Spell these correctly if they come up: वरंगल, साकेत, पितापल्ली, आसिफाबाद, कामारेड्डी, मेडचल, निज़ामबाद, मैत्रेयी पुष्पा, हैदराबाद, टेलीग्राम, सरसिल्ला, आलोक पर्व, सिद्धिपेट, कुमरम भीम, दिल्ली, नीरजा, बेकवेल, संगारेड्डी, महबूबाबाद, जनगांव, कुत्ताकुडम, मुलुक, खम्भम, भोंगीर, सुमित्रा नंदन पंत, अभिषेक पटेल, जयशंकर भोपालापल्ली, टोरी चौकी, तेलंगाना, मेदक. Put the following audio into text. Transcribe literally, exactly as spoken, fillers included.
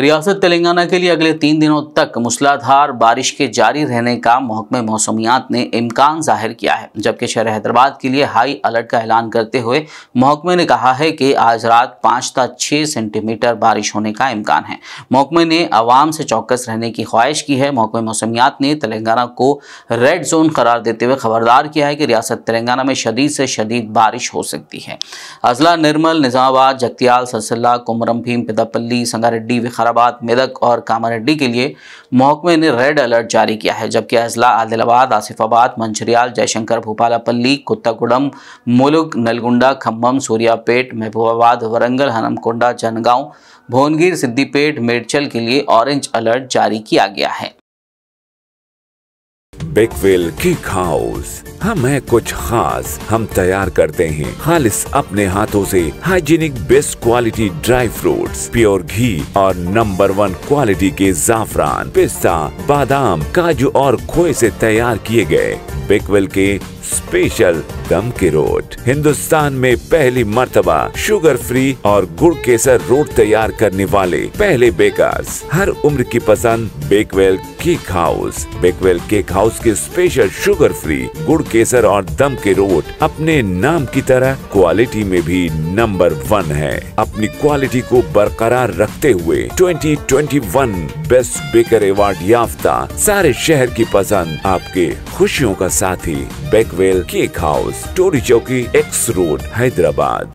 रियासत तेलंगाना के लिए अगले तीन दिनों तक मूसलाधार बारिश के जारी रहने का महकमे मौसमियात ने इम्कान जाहिर किया है, जबकि शहर हैदराबाद के लिए हाई अलर्ट का ऐलान करते हुए महकमे ने कहा है कि आज रात पाँच तथा छः सेंटीमीटर बारिश होने का इम्कान है। महकमे ने आवाम से चौकस रहने की ख्वाहिश की है। महकमे मौसमियात ने तेलंगाना को रेड जोन करार देते हुए खबरदार किया है कि रियासत तेलंगाना में शदीद से शदीद बारिश हो सकती है। अजला निर्मल, निज़ामबाद, जगतियाल, सरसिल्ला, कुमरम भीम, पितापल्ली, संगारेड्डी, हैदराबाद, मेदक और कामारेड्डी के लिए महकमे ने रेड अलर्ट जारी किया है, जबकि अजला आदिलाबाद, आसिफाबाद, मंचरियाल, जयशंकर भोपालापल्ली, कुत्ताकुडम, मुलुक, नलगुंडा, खम्भम, सूर्यापेट, महबूबाबाद, वरंगल, हनमकोंडा, जनगांव, भोंगीर, सिद्धिपेट, मेडचल के लिए ऑरेंज अलर्ट जारी किया गया है। बेकवेल की खाउस हम है कुछ खास, हम तैयार करते हैं खालिस अपने हाथों से hygienic best quality dry fruits, pure घी और नंबर वन क्वालिटी के जाफरान, पिस्ता, बादाम, काजू और खोए से तैयार किए गए बेकवेल के स्पेशल दम के रोट। हिंदुस्तान में पहली मर्तबा शुगर फ्री और गुड़ केसर रोट तैयार करने वाले पहले बेकर्स। हर उम्र की पसंद बेकवेल cake house. बेकवेल cake house के स्पेशल शुगर फ्री, गुड़ केसर और दम के रोट अपने नाम की तरह क्वालिटी में भी नंबर वन है। अपनी क्वालिटी को बरकरार रखते हुए twenty twenty one best baker award याफ्ता, सारे शहर की पसंद, आपके खुशियों का साथी बेकवेल केक हाउस, टोरी चौकी, एक्स रोड, हैदराबाद।